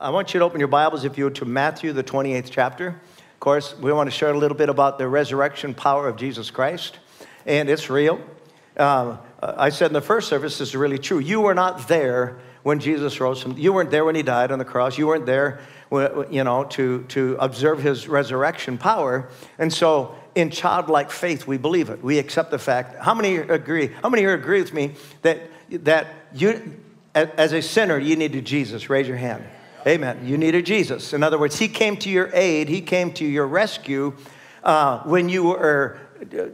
I want you to open your Bibles, if you would, to Matthew, the 28th chapter. Of course, we want to share a little bit about the resurrection power of Jesus Christ, and it's real. I said in the first service, this is really true. You were not there when Jesus rose. You weren't there when he died on the cross. You weren't there, you know, to observe his resurrection power. And so in childlike faith, we believe it. We accept the fact. How many agree? How many here agree with me that you, as a sinner, you needed Jesus? Raise your hand. Amen. You needed Jesus. In other words, he came to your aid. He came to your rescue when you were,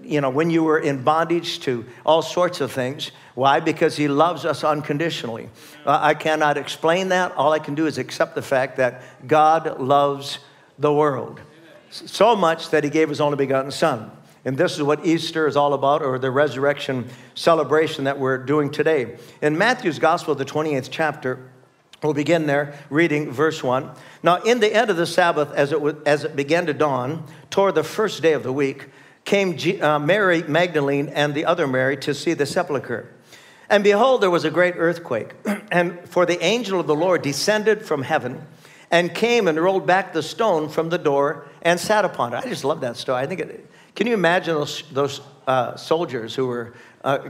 you know, when you were in bondage to all sorts of things. Why? Because he loves us unconditionally. I cannot explain that. All I can do is accept the fact that God loves the world so much that he gave his only begotten son. And this is what Easter is all about, or the resurrection celebration that we're doing today. In Matthew's Gospel, the 28th chapter, we'll begin there, reading verse 1. Now, in the end of the Sabbath, as it began to dawn, toward the first day of the week, came Mary Magdalene and the other Mary to see the sepulchre. And behold, there was a great earthquake. And for the angel of the Lord descended from heaven and came and rolled back the stone from the door and sat upon it. I just love that story. I think it, can you imagine those soldiers who were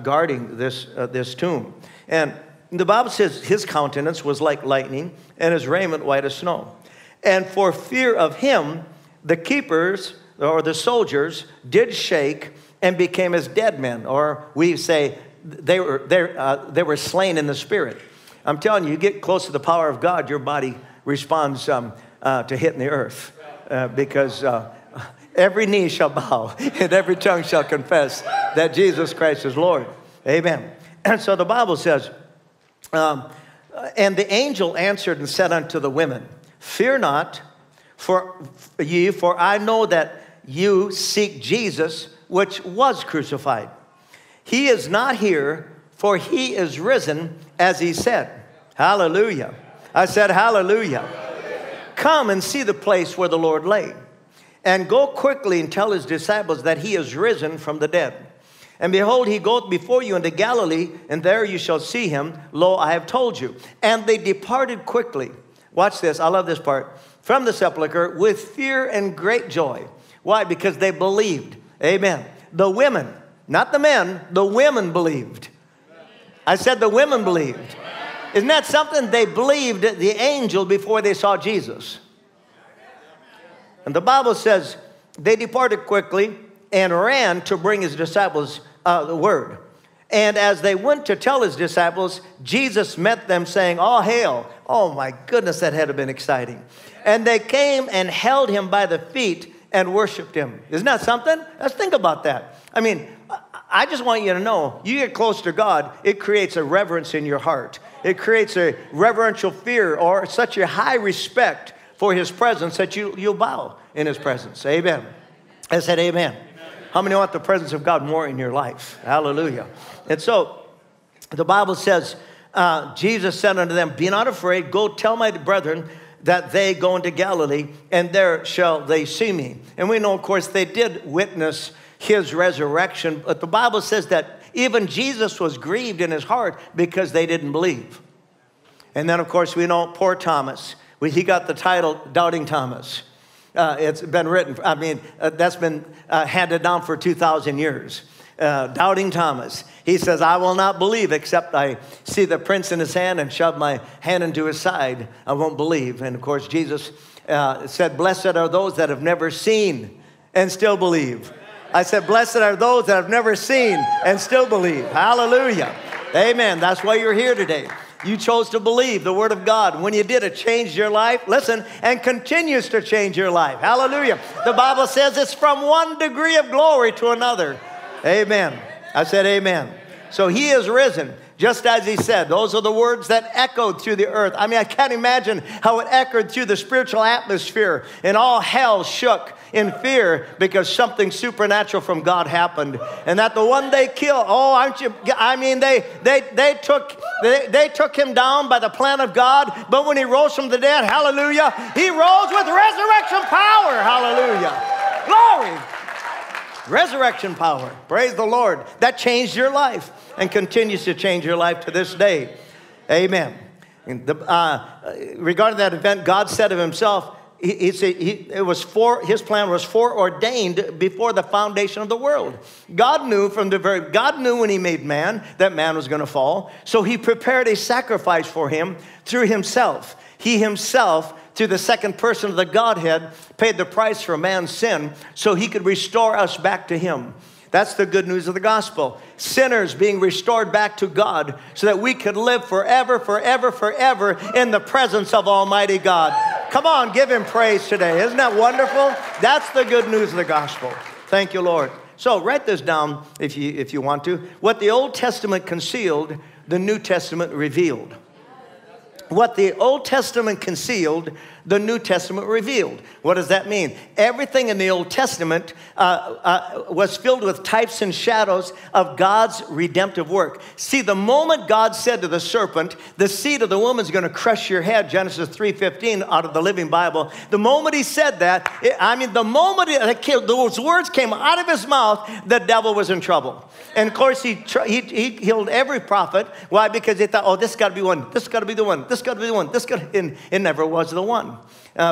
guarding this tomb? And the Bible says his countenance was like lightning and his raiment white as snow. And for fear of him, the keepers or the soldiers did shake and became as dead men, or we say they were slain in the spirit. I'm telling you, you get close to the power of God, your body responds to hitting the earth because every knee shall bow and every tongue shall confess that Jesus Christ is Lord. Amen. And so the Bible says, and the angel answered and said unto the women, fear not, for I know that you seek Jesus, which was crucified. He is not here, for he is risen, as he said. Hallelujah. I said hallelujah. Hallelujah. Come and see the place where the Lord lay, and go quickly and tell his disciples that he is risen from the dead. And behold, he goeth before you into Galilee, and there you shall see him. Lo, I have told you. And they departed quickly. Watch this. I love this part. From the sepulchre with fear and great joy. Why? Because they believed. Amen. The women, not the men, the women believed. I said the women believed. Isn't that something? They believed the angel before they saw Jesus. And the Bible says they departed quickly and ran to bring his disciples the word. And as they went to tell his disciples, Jesus met them, saying, all hail. Oh my goodness, that had been exciting. And they came and held him by the feet and worshiped him. Isn't that something? Let's think about that. I mean, I just want you to know, you get close to God, it creates a reverence in your heart. It creates a reverential fear, or such a high respect for his presence that you'll bow in his presence. Amen. I said amen. How many want the presence of God more in your life? Hallelujah. And so the Bible says, Jesus said unto them, be not afraid, go tell my brethren that they go into Galilee, and there shall they see me. And we know, of course, they did witness his resurrection, but the Bible says that even Jesus was grieved in his heart because they didn't believe. And then, of course, we know poor Thomas. He got the title Doubting Thomas. It's been written, I mean, that's been handed down for 2,000 years. Doubting Thomas. He says, I will not believe except I see the prints in his hand and shove my hand into his side. I won't believe. And of course, Jesus said, blessed are those that have never seen and still believe. I said, blessed are those that have never seen and still believe. Hallelujah. Amen. That's why you're here today. You chose to believe the word of God. When you did, it changed your life. Listen, and continues to change your life. Hallelujah. The Bible says it's from one degree of glory to another. Amen. I said amen. So he is risen, just as he said. Those are the words that echoed through the earth. I mean, I can't imagine how it echoed through the spiritual atmosphere, and all hell shook in fear because something supernatural from God happened. And that the one they killed, oh, aren't you, I mean, they took him down by the plan of God, but when he rose from the dead, hallelujah, he rose with resurrection power, hallelujah. Glory. Resurrection power. Praise the Lord. That changed your life and continues to change your life to this day. Amen. Regarding that event, God said of himself, his plan was foreordained before the foundation of the world. God knew God knew when he made man that man was going to fall. So he prepared a sacrifice for him through himself. He himself, through the second person of the Godhead, paid the price for man's sin so he could restore us back to him. That's the good news of the gospel. Sinners being restored back to God so that we could live forever, forever, forever in the presence of Almighty God. Come on, give him praise today. Isn't that wonderful? That's the good news of the gospel. Thank you, Lord. So write this down if you want to. What the Old Testament concealed, the New Testament revealed. What the Old Testament concealed, the New Testament revealed. What does that mean? Everything in the Old Testament was filled with types and shadows of God's redemptive work. See, the moment God said to the serpent, the seed of the woman is going to crush your head, Genesis 3:15 out of the Living Bible. The moment he said that, the moment those words came out of his mouth, the devil was in trouble. And of course, he killed every prophet. Why? Because he thought, oh, this got to be one. This got to be the one. This got to be the one. This got to be the one. It never was the one.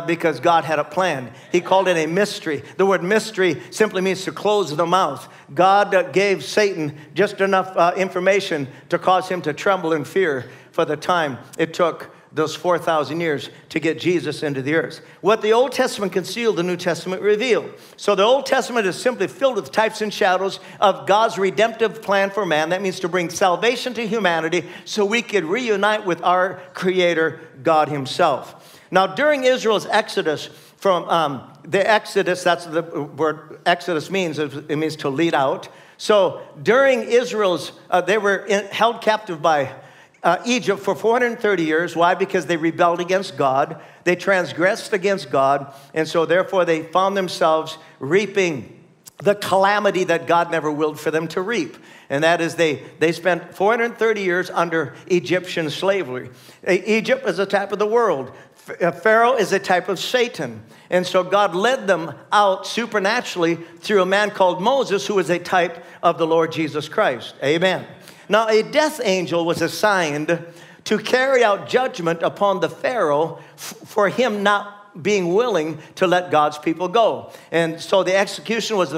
Because God had a plan. He called it a mystery. The word mystery simply means to close the mouth. God gave Satan just enough information to cause him to tremble in fear for the time it took those 4,000 years to get Jesus into the earth. What the Old Testament concealed, the New Testament revealed. So the Old Testament is simply filled with types and shadows of God's redemptive plan for man. That means to bring salvation to humanity so we could reunite with our Creator, God himself. Now, during Israel's exodus, that's the word exodus means. It means to lead out. So during Israel's, they were held captive by Egypt for 430 years. Why? Because they rebelled against God. They transgressed against God. And so therefore, they found themselves reaping the calamity that God never willed for them to reap. And that is they spent 430 years under Egyptian slavery. Egypt is a type of the world. Pharaoh is a type of Satan. And so God led them out supernaturally through a man called Moses, who was a type of the Lord Jesus Christ. Amen. Now, a death angel was assigned to carry out judgment upon the Pharaoh for him not being willing to let God's people go. And so the execution was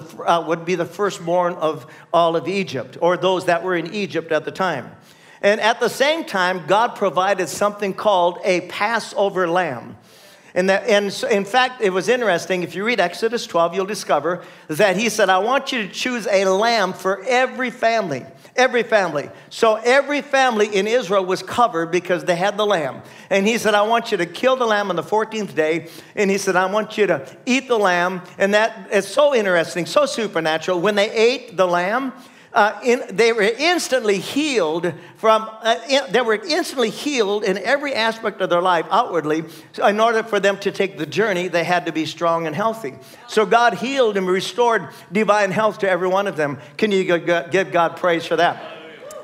would be the firstborn of all of Egypt, or those that were in Egypt at the time. And at the same time, God provided something called a Passover lamb. And in fact, it was interesting. If you read Exodus 12, you'll discover that he said, I want you to choose a lamb for every family. Every family. So every family in Israel was covered because they had the lamb. And he said, I want you to kill the lamb on the 14th day. And he said, I want you to eat the lamb. And that is so interesting, so supernatural. When they ate the lamb, they were instantly healed in every aspect of their life outwardly. So in order for them to take the journey, they had to be strong and healthy. So God healed and restored divine health to every one of them. Can you give God praise for that?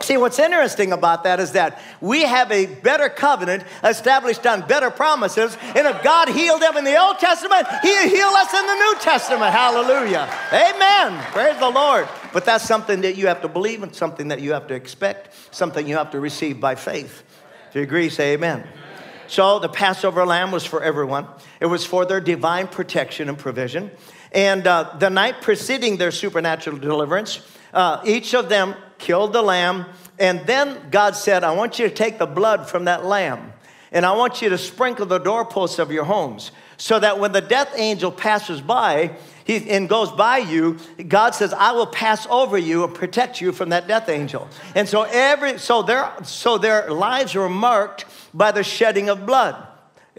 See, what's interesting about that is that we have a better covenant established on better promises. And if God healed them in the Old Testament, he'll heal us in the New Testament. Hallelujah. Amen. Praise the Lord. But that's something that you have to believe in, something that you have to expect, something you have to receive by faith. If you agree, say amen. So the Passover lamb was for everyone. It was for their divine protection and provision. And the night preceding their supernatural deliverance, each of them killed the lamb, and then God said, I want you to take the blood from that lamb, and I want you to sprinkle the doorposts of your homes, so that when the death angel passes by and goes by you, God says, I will pass over you and protect you from that death angel. And so their lives were marked by the shedding of blood.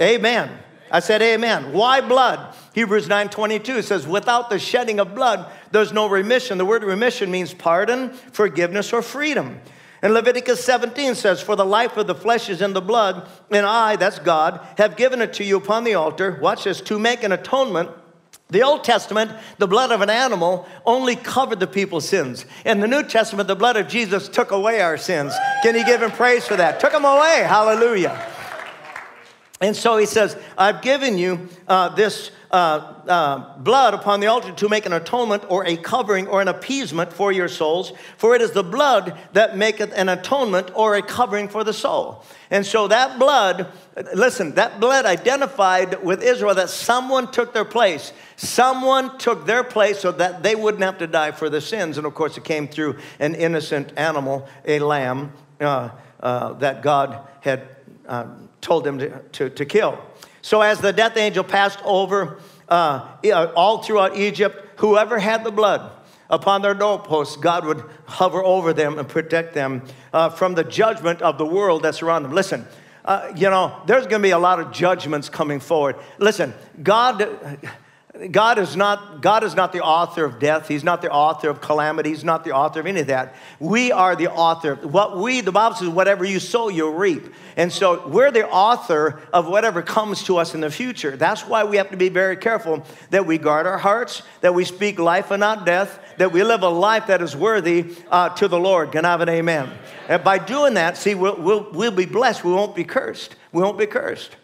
Amen. I said amen. Why blood? Hebrews 9:22 says, without the shedding of blood, there's no remission. The word remission means pardon, forgiveness, or freedom. And Leviticus 17 says, for the life of the flesh is in the blood, and I, that's God, have given it to you upon the altar, watch this, to make an atonement. The Old Testament, the blood of an animal only covered the people's sins. In the New Testament, the blood of Jesus took away our sins. Can you give him praise for that? Took them away. Hallelujah. And so he says, I've given you this blood upon the altar to make an atonement or a covering or an appeasement for your souls. For it is the blood that maketh an atonement or a covering for the soul. And so that blood, listen, that blood identified with Israel that someone took their place. Someone took their place so that they wouldn't have to die for their sins. And of course it came through an innocent animal, a lamb that God had told them to kill. So as the death angel passed over all throughout Egypt, whoever had the blood upon their doorposts, God would hover over them and protect them from the judgment of the world that's around them. Listen, you know, there's going to be a lot of judgments coming forward. Listen, God is not the author of death. He's not the author of calamity. He's not the author of any of that. We are the author. The Bible says, whatever you sow, you reap. And so we're the author of whatever comes to us in the future. That's why we have to be very careful that we guard our hearts, that we speak life and not death, that we live a life that is worthy to the Lord. Can I have an amen? And by doing that, see, we'll be blessed. We won't be cursed. We won't be cursed.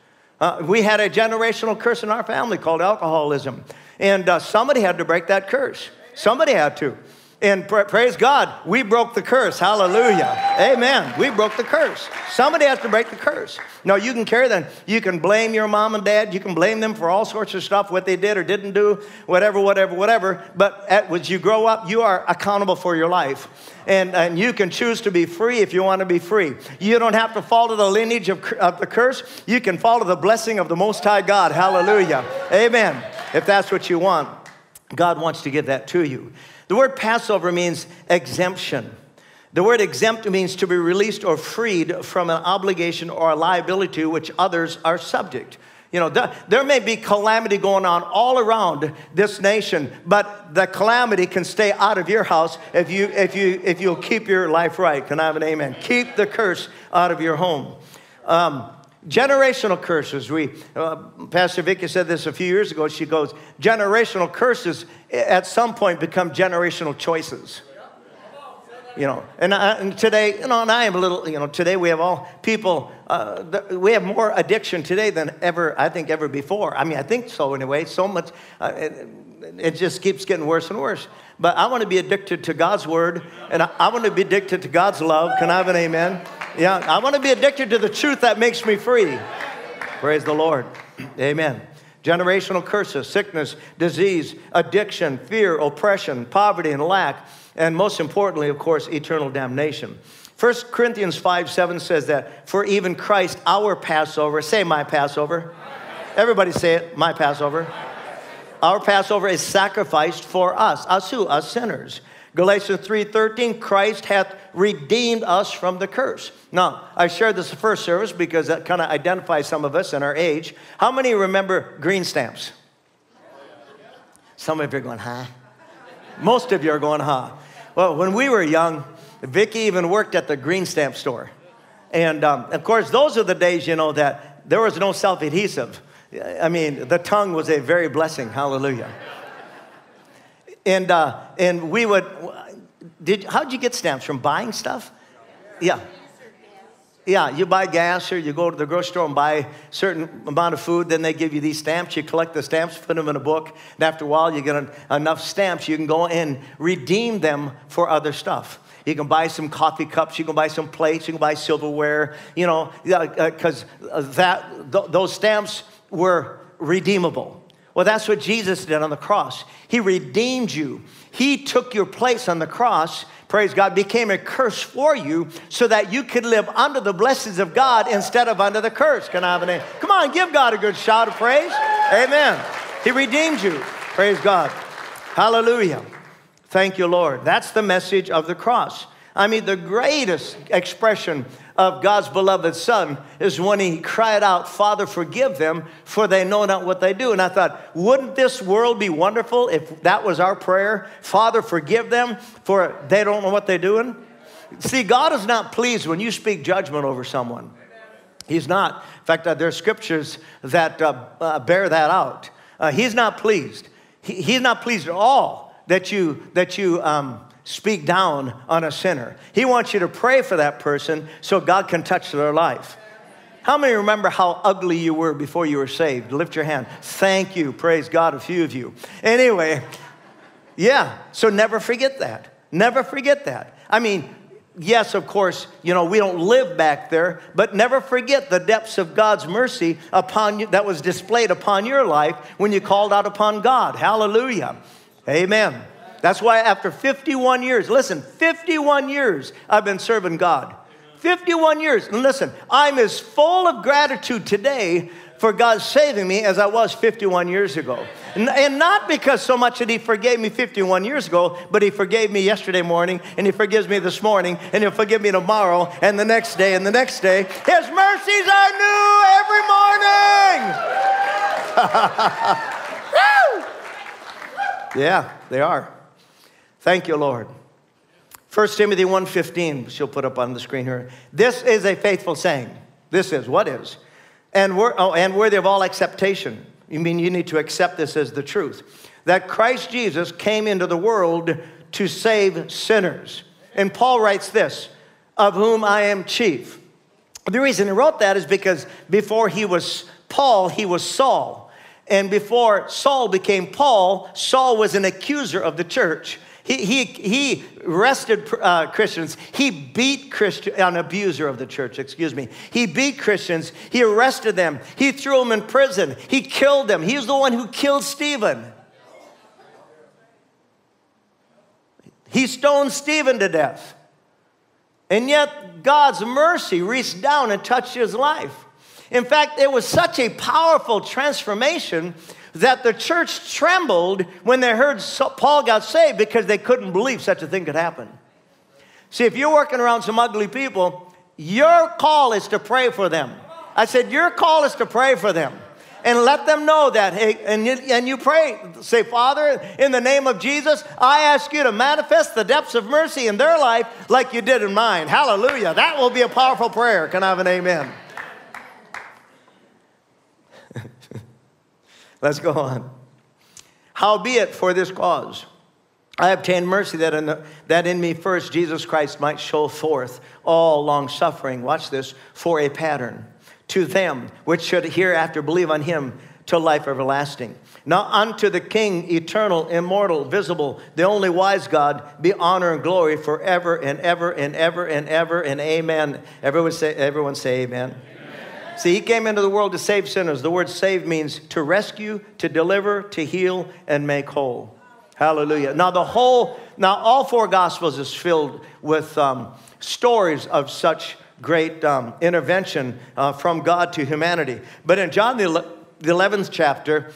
We had a generational curse in our family called alcoholism. And somebody had to break that curse. Somebody had to. And praise God, we broke the curse. Hallelujah. Amen. We broke the curse. Somebody has to break the curse. Now, you can carry that. You can blame your mom and dad. You can blame them for all sorts of stuff, what they did or didn't do, whatever, whatever, whatever. But as you grow up, you are accountable for your life. And you can choose to be free if you want to be free. You don't have to follow the lineage of the curse. You can follow the blessing of the Most High God. Hallelujah. Amen. If that's what you want, God wants to give that to you. The word Passover means exemption. The word exempt means to be released or freed from an obligation or a liability to which others are subject. You know, there may be calamity going on all around this nation, but the calamity can stay out of your house if you'll keep your life right. Can I have an amen? Keep the curse out of your home. Generational curses. Pastor Vicki said this a few years ago. She goes, generational curses at some point become generational choices. You know, and today, you know, and I am a little, you know, today we have all people, we have more addiction today than ever, I think, ever before. I mean, I think so anyway, so much, it just keeps getting worse and worse. But I want to be addicted to God's word, and I want to be addicted to God's love. Can I have an amen? Yeah, I want to be addicted to the truth that makes me free. Praise the Lord. Amen. Generational curses, sickness, disease, addiction, fear, oppression, poverty, and lack. And most importantly, of course, eternal damnation. 1 Corinthians 5:7 says that, for even Christ, our Passover, say my Passover. Everybody say it, my Passover. Our Passover is sacrificed for us who? Us sinners. Galatians 3:13, Christ hath redeemed us from the curse. Now, I shared this first service because that kind of identifies some of us in our age. How many remember green stamps? Some of you are going, huh? Most of you are going, huh? Well, when we were young, Vicki even worked at the green stamp store. And of course, those are the days, you know, that there was no self-adhesive. I mean, the tongue was a very blessing. Hallelujah. And we would, how'd you get stamps? From buying stuff? Yeah. Yeah, you buy gas or you go to the grocery store and buy a certain amount of food. Then they give you these stamps. You collect the stamps, put them in a book. And after a while, you get enough stamps. You can go and redeem them for other stuff. You can buy some coffee cups. You can buy some plates. You can buy silverware, you know, because those stamps were redeemable. Well, that's what Jesus did on the cross. He redeemed you. He took your place on the cross, praise God, became a curse for you so that you could live under the blessings of God instead of under the curse. Can I have an amen? Come on, give God a good shout of praise. Amen. He redeemed you. Praise God. Hallelujah. Thank you, Lord. That's the message of the cross. I mean, the greatest expression of God's beloved Son is when he cried out, Father, forgive them, for they know not what they do. And I thought, wouldn't this world be wonderful if that was our prayer? Father, forgive them, for they don't know what they're doing. See, God is not pleased when you speak judgment over someone. He's not. In fact, there are scriptures that bear that out. He's not pleased. He's not pleased at all that you speak down on a sinner. He wants you to pray for that person so God can touch their life. How many remember how ugly you were before you were saved? Lift your hand. Thank you. Praise God, a few of you. Anyway, yeah, so never forget that. Never forget that. I mean, yes, of course, you know, we don't live back there, but never forget the depths of God's mercy upon you that was displayed upon your life when you called out upon God. Hallelujah. Amen. That's why after 51 years, listen, 51 years I've been serving God. 51 years. And listen, I'm as full of gratitude today for God saving me as I was 51 years ago. And not because so much that He forgave me 51 years ago, but He forgave me yesterday morning, and He forgives me this morning, and He'll forgive me tomorrow, and the next day, and the next day. His mercies are new every morning. Yeah, they are. Thank you, Lord. 1 Timothy 1:15, which you'll put up on the screen here. This is a faithful saying. This is, what is? And worthy of all acceptation. You mean you need to accept this as the truth. That Christ Jesus came into the world to save sinners. And Paul writes this, of whom I am chief. The reason he wrote that is because before he was Paul, he was Saul. And before Saul became Paul, Saul was an accuser of the church. He arrested Christians. He beat Christians, an abuser of the church, excuse me. He beat Christians. He arrested them. He threw them in prison. He killed them. He was the one who killed Stephen. He stoned Stephen to death. And yet God's mercy reached down and touched his life. In fact, it was such a powerful transformation that the church trembled when they heard Paul got saved because they couldn't believe such a thing could happen. See, if you're working around some ugly people, your call is to pray for them. I said, your call is to pray for them and let them know that. Hey, and you pray, say, Father, in the name of Jesus, I ask you to manifest the depths of mercy in their life like you did in mine. Hallelujah. That will be a powerful prayer. Can I have an amen? Let's go on. Howbeit for this cause, I obtained mercy that in me first Jesus Christ might show forth all long-suffering, watch this, for a pattern to them which should hereafter believe on him to life everlasting. Now unto the King, eternal, immortal, visible, the only wise God, be honor and glory forever and ever and ever and ever and amen. Everyone say amen. See, he came into the world to save sinners. The word save means to rescue, to deliver, to heal, and make whole. Hallelujah. Now, all four Gospels is filled with stories of such great intervention from God to humanity. But in John the 11th chapter,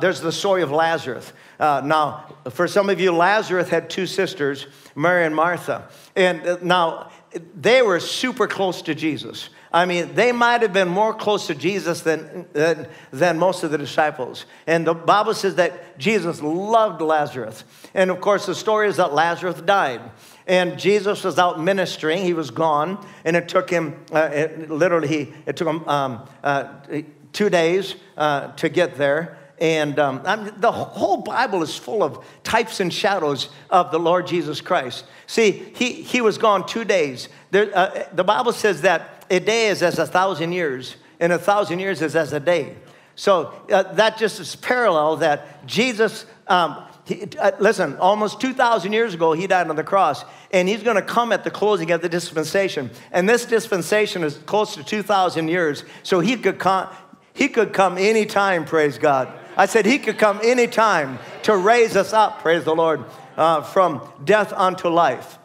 there's the story of Lazarus. Now, for some of you, Lazarus had two sisters, Mary and Martha. And now, they were super close to Jesus. I mean, they might have been more close to Jesus than most of the disciples. And the Bible says that Jesus loved Lazarus. And of course, the story is that Lazarus died. And Jesus was out ministering. He was gone. And it took him, it took him 2 days to get there. And the whole Bible is full of types and shadows of the Lord Jesus Christ. See, he was gone 2 days. The Bible says that a day is as 1,000 years, and 1,000 years is as a day. So that just is parallel that Jesus, listen, almost 2,000 years ago, he died on the cross, and he's going to come at the closing of the dispensation. And this dispensation is close to 2,000 years, so he could come anytime, praise God. I said he could come anytime to raise us up, praise the Lord, from death unto life.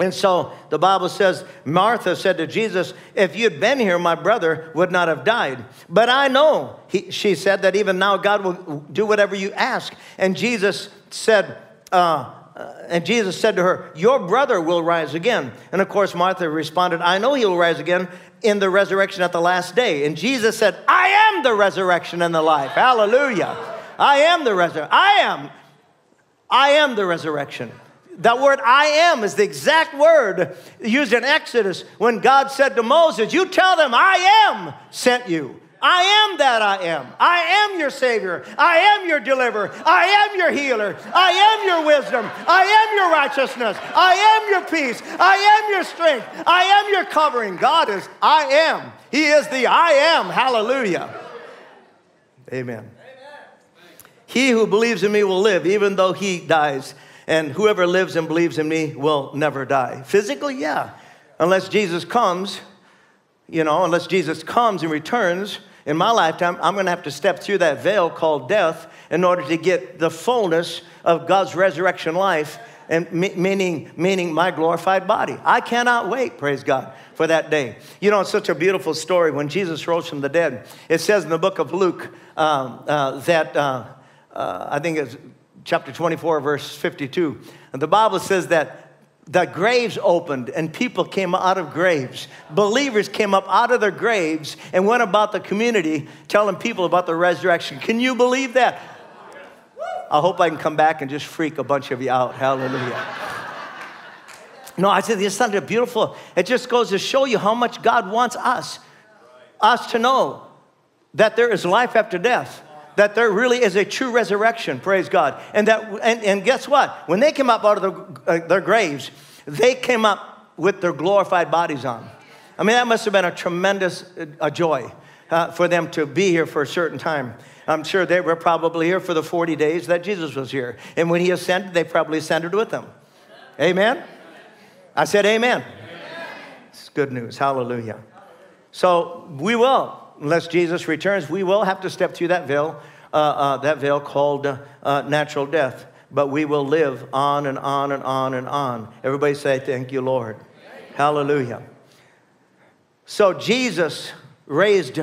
And so the Bible says, Martha said to Jesus, if you'd been here, my brother would not have died. But I know, she said, that even now God will do whatever you ask. And Jesus said, to her, your brother will rise again. And of course, Martha responded, I know he'll rise again in the resurrection at the last day. And Jesus said, I am the resurrection and the life. Hallelujah. I am the resurrection. I am the resurrection. That word I am is the exact word used in Exodus when God said to Moses, you tell them I am sent you. I am that I am. I am your Savior. I am your deliverer. I am your healer. I am your wisdom. I am your righteousness. I am your peace. I am your strength. I am your covering. God is I am. He is the I am. Hallelujah. Amen. He who believes in me will live, even though he dies. And whoever lives and believes in me will never die. Physically, yeah. Unless Jesus comes, you know, unless Jesus comes and returns in my lifetime, I'm going to have to step through that veil called death in order to get the fullness of God's resurrection life, and meaning my glorified body. I cannot wait, praise God, for that day. You know, it's such a beautiful story. When Jesus rose from the dead, it says in the book of Luke I think it's chapter 24, verse 52. And the Bible says that the graves opened and people came out of graves. Believers came up out of their graves and went about the community telling people about the resurrection. Can you believe that? I hope I can come back and just freak a bunch of you out. Hallelujah. No, I said, it's such a beautiful, it just goes to show you how much God wants us to know that there is life after death, that there really is a true resurrection, praise God. And that, and guess what? When they came up out of their graves, they came up with their glorified bodies on. I mean, that must have been a tremendous joy for them to be here for a certain time. I'm sure they were probably here for the 40 days that Jesus was here. And when he ascended, they probably ascended with him. Amen? I said amen. It's good news, hallelujah. So we will. Unless Jesus returns, we will have to step through that veil called natural death. But we will live on and on and on and on. Everybody say, thank you, Lord. Amen. Hallelujah. So Jesus raised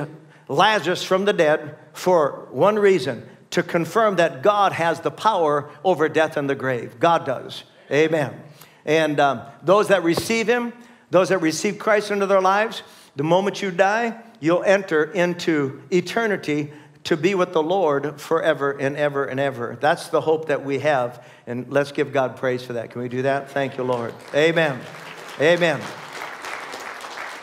Lazarus from the dead for one reason, to confirm that God has the power over death and the grave. God does. Amen. And those that receive him, those that receive Christ into their lives, the moment you die, you'll enter into eternity to be with the Lord forever and ever and ever. That's the hope that we have. And let's give God praise for that. Can we do that? Thank you, Lord. Amen. Amen.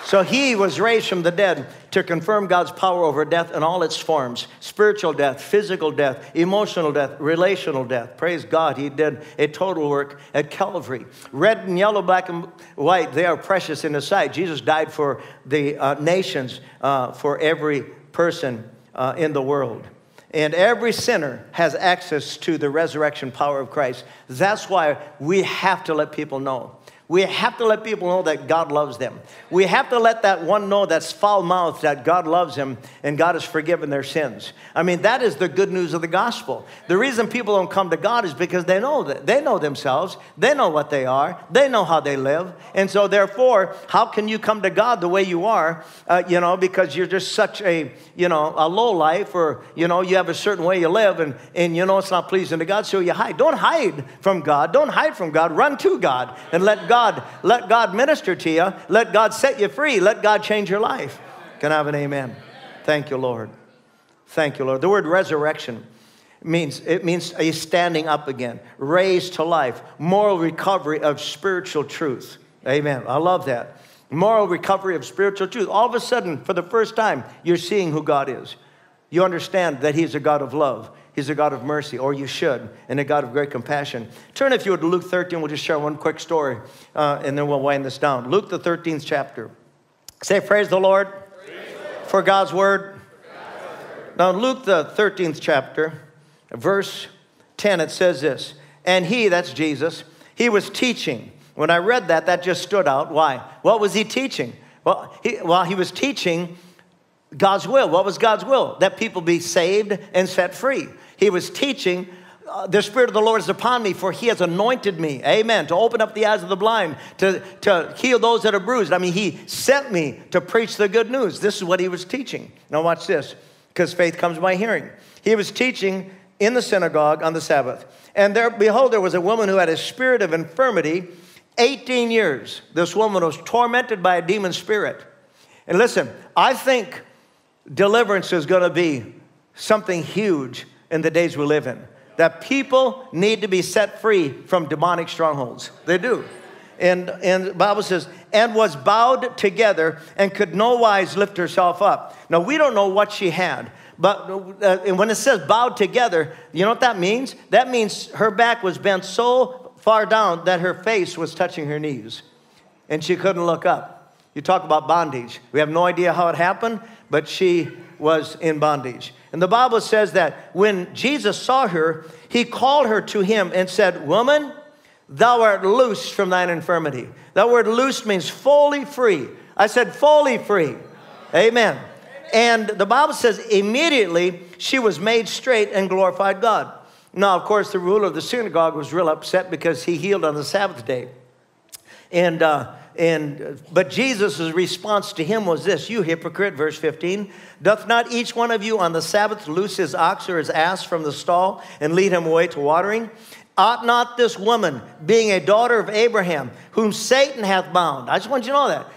So he was raised from the dead to confirm God's power over death in all its forms. Spiritual death, physical death, emotional death, relational death. Praise God, he did a total work at Calvary. Red and yellow, black and white, they are precious in his sight. Jesus died for the nations, for every person in the world. And every sinner has access to the resurrection power of Christ. That's why we have to let people know. We have to let people know that God loves them. We have to let that one know that's foul-mouthed that God loves him and God has forgiven their sins. I mean, that is the good news of the gospel. The reason people don't come to God is because they know that they know themselves. They know what they are. They know how they live. And so, therefore, how can you come to God the way you are, you know, because you're just such a, you know, a low life, or, you know, you have a certain way you live and you know it's not pleasing to God, so you hide. Don't hide from God. Don't hide from God. Run to God and let God minister to you. Let God set you free. Let God change your life. Can I have an amen? Thank you, Lord. Thank you, Lord. The word resurrection means, it means a standing up again, raised to life, moral recovery of spiritual truth. Amen. I love that. Moral recovery of spiritual truth. All of a sudden, for the first time, you're seeing who God is. You understand that he's a God of love. He's a God of mercy, or you should, and a God of great compassion. Turn, if you would, to Luke 13. We'll just share one quick story, and then we'll wind this down. Luke, the 13th chapter. Say, praise the Lord, for God's word. Now, Luke, the 13th chapter, verse 10, it says this, and he, that's Jesus, he was teaching. When I read that, that just stood out. Why? What was he teaching? Well, he was teaching God's will. What was God's will? That people be saved and set free. He was teaching, the Spirit of the Lord is upon me, for he has anointed me, amen, to open up the eyes of the blind, to heal those that are bruised. I mean, he sent me to preach the good news. This is what he was teaching. Now watch this, because faith comes by hearing. He was teaching in the synagogue on the Sabbath. And there, behold, there was a woman who had a spirit of infirmity 18 years. This woman was tormented by a demon spirit. And listen, I think deliverance is going to be something huge in the days we live in. That people need to be set free from demonic strongholds. They do. And the Bible says, and was bowed together and could no wise lift herself up. Now, we don't know what she had. But and when it says bowed together, you know what that means? That means her back was bent so far down that her face was touching her knees. And she couldn't look up. You talk about bondage. We have no idea how it happened, but she was in bondage. And the Bible says that when Jesus saw her, he called her to him and said, "Woman, thou art loosed from thine infirmity." That word loosed means fully free. I said fully free. Amen. And the Bible says immediately she was made straight and glorified God. Now, of course, the ruler of the synagogue was real upset because he healed on the Sabbath day. But Jesus' response to him was this, "You hypocrite," verse 15, "doth not each one of you on the Sabbath loose his ox or his ass from the stall and lead him away to watering? Ought not this woman, being a daughter of Abraham, whom Satan hath bound?" I just want you to know that.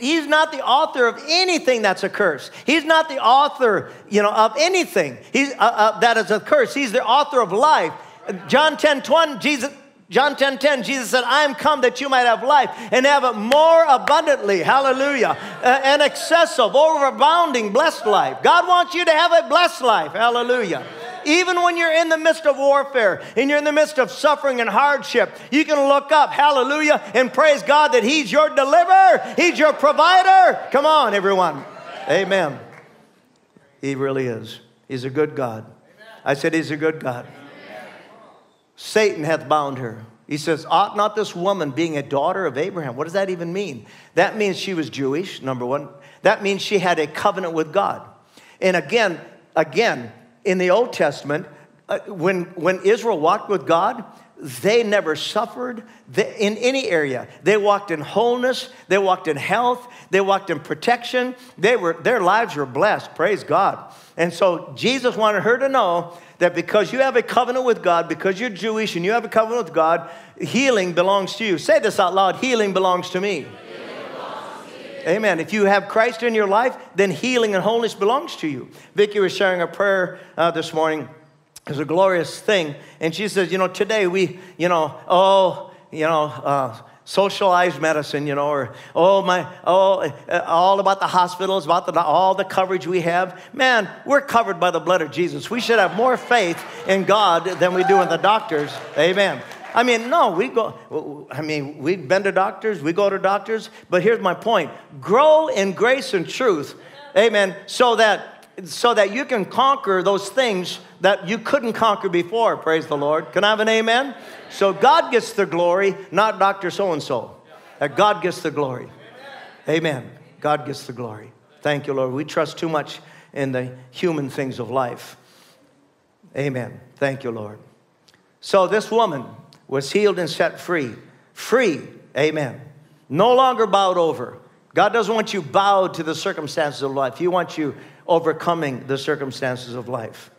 He's not the author of anything that's a curse. He's not the author, of anything that is a curse. He's the author of life. John 10:10, Jesus said, "I am come that you might have life and have it more abundantly," hallelujah, "an excessive, overabounding, blessed life." God wants you to have a blessed life, hallelujah. Even when you're in the midst of warfare and you're in the midst of suffering and hardship, you can look up, hallelujah, and praise God that he's your deliverer, he's your provider. Come on, everyone. Amen. He really is. He's a good God. I said he's a good God. Satan hath bound her. He says, "Ought not this woman, being a daughter of Abraham?" What does that even mean? That means she was Jewish, number one. That means she had a covenant with God. And again, in the Old Testament, when Israel walked with God, they never suffered in any area. They walked in wholeness. They walked in health. They walked in protection. Their lives were blessed. Praise God. And so Jesus wanted her to know that because you have a covenant with God, because you're Jewish and you have a covenant with God, healing belongs to you. Say this out loud. Healing belongs to me. Amen. If you have Christ in your life, then healing and wholeness belongs to you. Vicki was sharing a prayer this morning. It was a glorious thing. And she says, today we, socialized medicine, all about the hospitals, about all the coverage we have. Man, we're covered by the blood of Jesus. We should have more faith in God than we do in the doctors. Amen. We've been to doctors, we go to doctors, but here's my point. Grow in grace and truth, amen, so that you can conquer those things that you couldn't conquer before, praise the Lord. Can I have an amen? So God gets the glory, not Dr. So-and-so. God gets the glory. Amen. God gets the glory. Thank you, Lord. We trust too much in the human things of life. Amen. Thank you, Lord. So this woman was healed and set free. Free, amen. No longer bowed over. God doesn't want you bowed to the circumstances of life. He wants you overcoming the circumstances of life.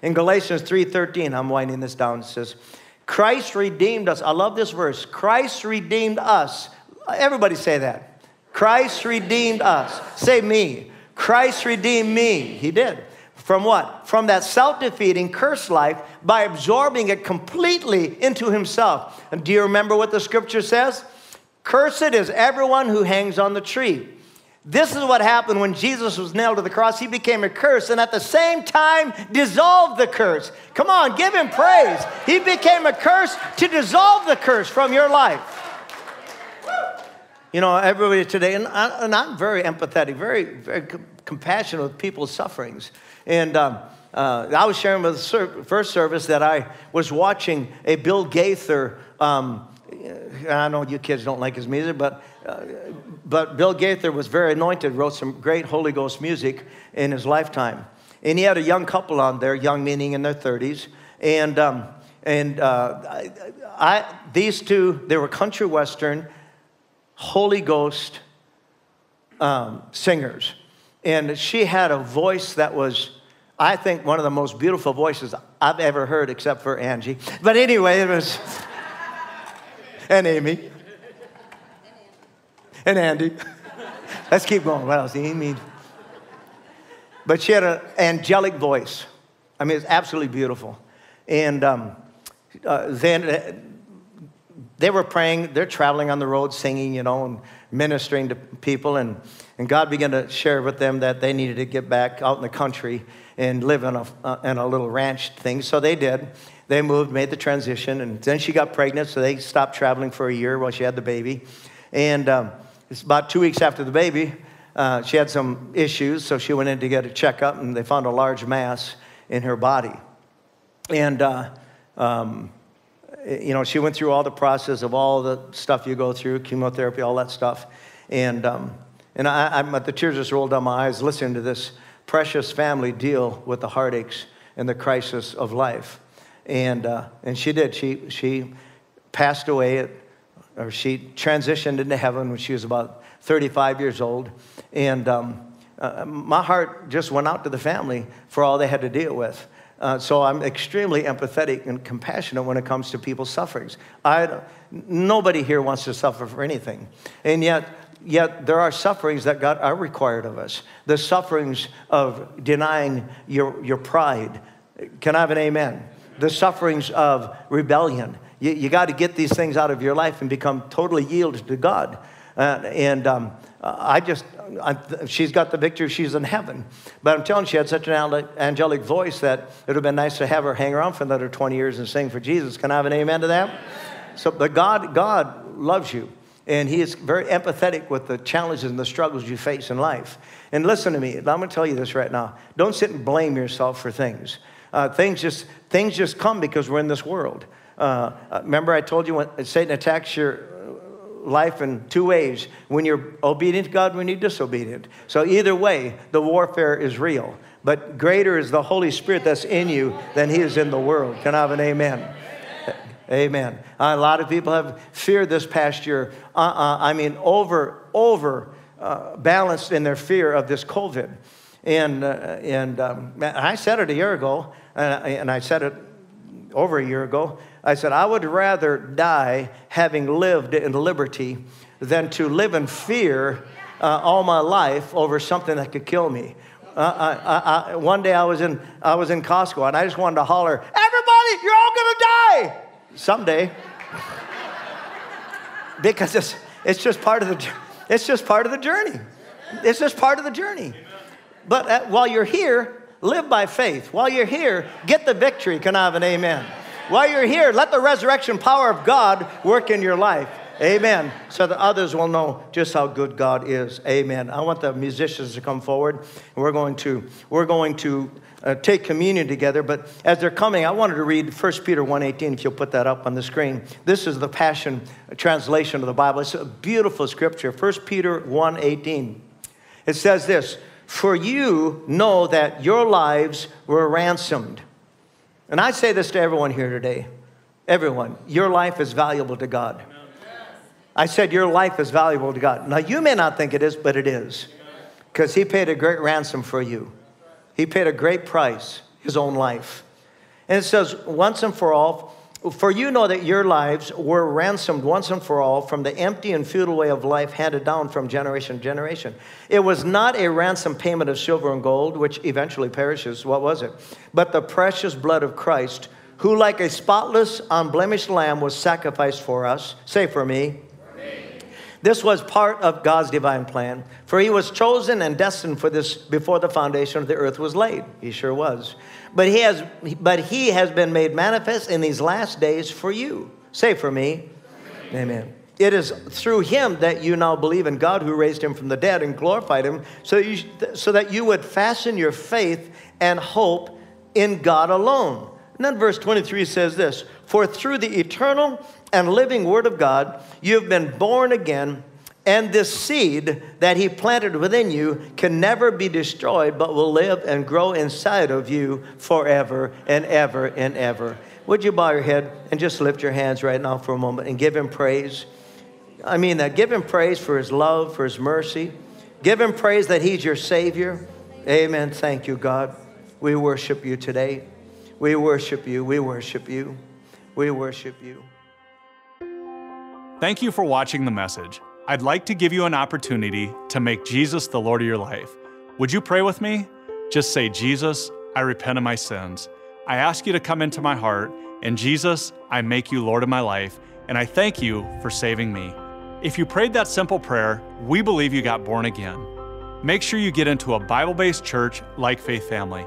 In Galatians 3:13, I'm winding this down, it says, Christ redeemed us. I love this verse. Christ redeemed us. Everybody say that. Christ redeemed us. Say me. Christ redeemed me. He did. From what? From that self-defeating, cursed life by absorbing it completely into himself. And do you remember what the scripture says? Cursed is everyone who hangs on the tree. This is what happened when Jesus was nailed to the cross. He became a curse and at the same time dissolved the curse. Come on, give him praise. He became a curse to dissolve the curse from your life. Everybody today, and I'm very empathetic, very, very compassionate with people's sufferings. And I was sharing with the first service that I was watching a Bill Gaither. I know you kids don't like his music, but Bill Gaither was very anointed, wrote some great Holy Ghost music in his lifetime. And he had a young couple on there, young meaning in their 30s. These two, they were country western Holy Ghost singers. And she had a voice that was, I think, one of the most beautiful voices I've ever heard, except for Angie. But anyway, it was, and Amy, and Andy. Let's keep going. What else? Amy. But she had an angelic voice. I mean, it's absolutely beautiful. And then They were praying. They're traveling on the road singing, you know, and ministering to people. And God began to share with them that they needed to get back out in the country and live in a little ranch thing. So they did. They moved, made the transition. And then she got pregnant, so they stopped traveling for a year while she had the baby. And it's about 2 weeks after the baby, she had some issues. So she went in to get a checkup, and they found a large mass in her body. And, you know, she went through all the process of all the stuff you go through, chemotherapy, all that stuff. And the tears just rolled down my eyes listening to this precious family deal with the heartaches and the crisis of life. And she did. She passed away, or she transitioned into heaven when she was about 35 years old. And my heart just went out to the family for all they had to deal with. So I'm extremely empathetic and compassionate when it comes to people's sufferings. Nobody here wants to suffer for anything. And yet there are sufferings that God are required of us. The sufferings of denying your pride. Can I have an amen? The sufferings of rebellion. You got to get these things out of your life and become totally yielded to God. She's got the victory. She's in heaven. But I'm telling you, she had such an angelic voice that it would have been nice to have her hang around for another 20 years and sing for Jesus. Can I have an amen to that? Amen. So, but God loves you, and He is very empathetic with the challenges and the struggles you face in life. And listen to me. I'm going to tell you this right now. Don't sit and blame yourself for things. Things just come because we're in this world. Remember, I told you when Satan attacks your life in two ways: when you're obedient to God, when you're disobedient. So either way, the warfare is real. But greater is the Holy Spirit that's in you than he is in the world. Can I have an amen? Amen. A lot of people have feared this past year. Balanced in their fear of this COVID. And I said it a year ago, and I said it over a year ago. I said, I would rather die having lived in liberty than to live in fear all my life over something that could kill me. One day I was in Costco, and I just wanted to holler, everybody, you're all going to die someday. Because it's just part of the journey. It's just part of the journey. But while you're here, live by faith. While you're here, get the victory. Can I have an amen? While you're here, let the resurrection power of God work in your life. Amen. So that others will know just how good God is. Amen. I want the musicians to come forward. We're going to take communion together. But as they're coming, I wanted to read 1 Peter 1:18, if you'll put that up on the screen. This is the Passion translation of the Bible. It's a beautiful scripture. 1 Peter 1:18. It says this, "For you know that your lives were ransomed." And I say this to everyone here today. Everyone, your life is valuable to God. Amen. I said your life is valuable to God. Now, you may not think it is, but it is. Because He paid a great ransom for you. He paid a great price, His own life. And it says, once and for all, for you know that your lives were ransomed once and for all from the empty and futile way of life handed down from generation to generation. It was not a ransom payment of silver and gold, which eventually perishes. What was it? But the precious blood of Christ, who like a spotless, unblemished lamb was sacrificed for us. Say for me. For me. This was part of God's divine plan. For He was chosen and destined for this before the foundation of the earth was laid. He sure was. But he has been made manifest in these last days for you. Say for me. Amen. Amen. It is through Him that you now believe in God who raised Him from the dead and glorified Him, so that you would fasten your faith and hope in God alone. And then verse 23 says this, "For through the eternal and living Word of God, you have been born again, and this seed that He planted within you can never be destroyed, but will live and grow inside of you forever and ever and ever." Would you bow your head and just lift your hands right now for a moment and give Him praise? I mean that. Give Him praise for His love, for His mercy. Give Him praise that He's your Savior. Amen. Thank you, God. We worship You today. We worship You. We worship You. We worship You. Thank you for watching the message. I'd like to give you an opportunity to make Jesus the Lord of your life. Would you pray with me? Just say, Jesus, I repent of my sins. I ask You to come into my heart, and Jesus, I make You Lord of my life, and I thank you for saving me. If you prayed that simple prayer, we believe you got born again. Make sure you get into a Bible-based church like Faith Family.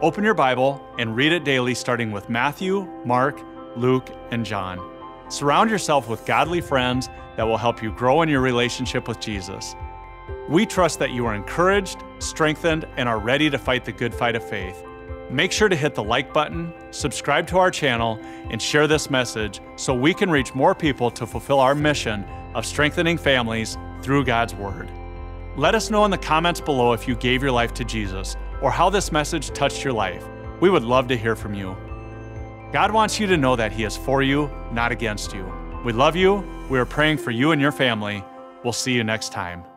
Open your Bible and read it daily, starting with Matthew, Mark, Luke, and John. Surround yourself with godly friends that will help you grow in your relationship with Jesus. We trust that you are encouraged, strengthened, and are ready to fight the good fight of faith. Make sure to hit the like button, subscribe to our channel, and share this message so we can reach more people to fulfill our mission of strengthening families through God's Word. Let us know in the comments below if you gave your life to Jesus or how this message touched your life. We would love to hear from you. God wants you to know that He is for you, not against you. We love you. We are praying for you and your family. We'll see you next time.